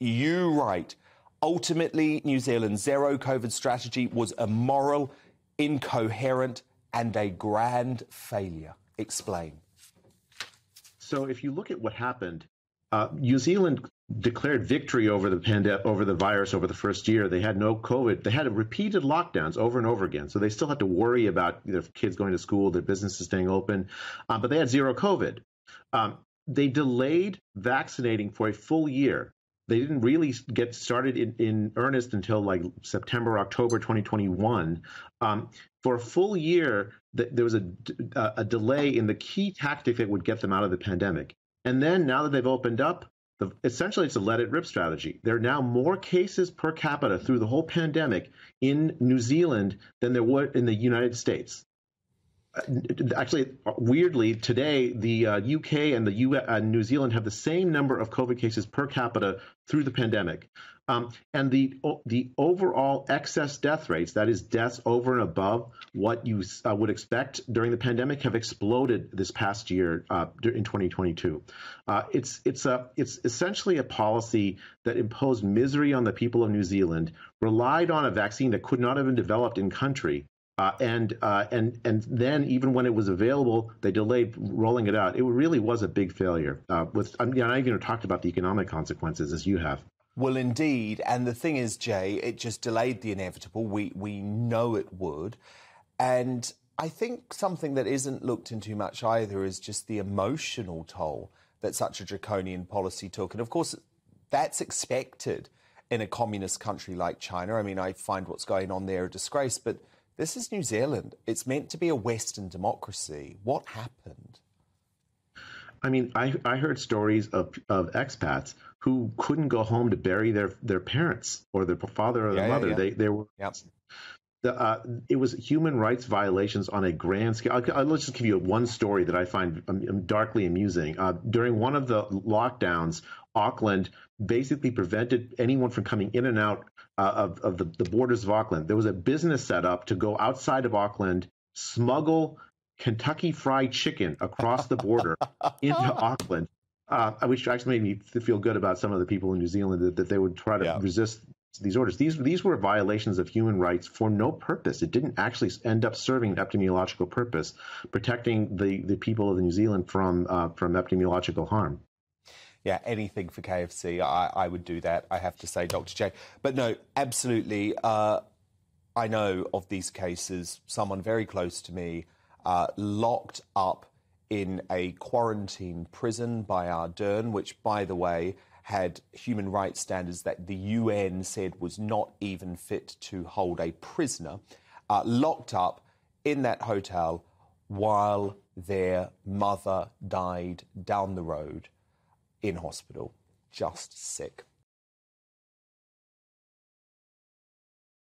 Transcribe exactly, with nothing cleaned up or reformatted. you right. Ultimately, New Zealand's zero-COVID strategy was immoral, incoherent and a grand failure. Explain. So if you look at what happened, uh, New Zealand declared victory over the pandemic, over the virus over the first year. They had no COVID. They had repeated lockdowns over and over again. So they still had to worry about their kids going to school, their businesses staying open, um, but they had zero COVID. Um, they delayed vaccinating for a full year. They didn't really get started in, in earnest until like September, October twenty twenty-one. Um, for a full year, th there was a, a, a delay in the key tactic that would get them out of the pandemic. And then now that they've opened up, the, essentially it's a let it rip strategy. There are now more cases per capita through the whole pandemic in New Zealand than there were in the United States. Actually, weirdly, today, the uh, U K and the U S, uh, New Zealand have the same number of COVID cases per capita through the pandemic. Um, and the the overall excess death rates, that is deaths over and above what you uh, would expect during the pandemic, have exploded this past year uh, in twenty twenty-two. Uh, it's it's a it's essentially a policy that imposed misery on the people of New Zealand, relied on a vaccine that could not have been developed in country. Uh, and uh, and and then even when it was available, they delayed rolling it out. It really was a big failure. Uh, with I'm not even talked about the economic consequences as you have. Well, indeed. And the thing is, Jay, it just delayed the inevitable. We we know it would. And I think something that isn't looked into much either is just the emotional toll that such a draconian policy took. And of course, that's expected in a communist country like China. I mean, I find what's going on there a disgrace, but this is New Zealand. It's meant to be a Western democracy. What happened? I mean, I, I heard stories of, of expats who couldn't go home to bury their, their parents or their father or their yeah, mother. Yeah, yeah. They, they were, yep. the, uh, it was human rights violations on a grand scale. I'll, I'll, let's just give you one story that I find um, darkly amusing. Uh, during one of the lockdowns, Auckland basically prevented anyone from coming in and out Uh, of, of the, the borders of Auckland. There was a business set up to go outside of Auckland, smuggle Kentucky Fried Chicken across the border into Auckland, uh, which actually made me feel good about some of the people in New Zealand that, that they would try to yeah. resist these orders. These, these were violations of human rights for no purpose. It didn't actually end up serving an epidemiological purpose, protecting the, the people of New Zealand from, uh, from epidemiological harm. Yeah, anything for K F C, I, I would do that, I have to say, Doctor Jay. But no, absolutely, uh, I know of these cases, someone very close to me uh, locked up in a quarantine prison by Ardern, which, by the way, had human rights standards that the U N said was not even fit to hold a prisoner, uh, locked up in that hotel while their mother died down the road in hospital, just sick.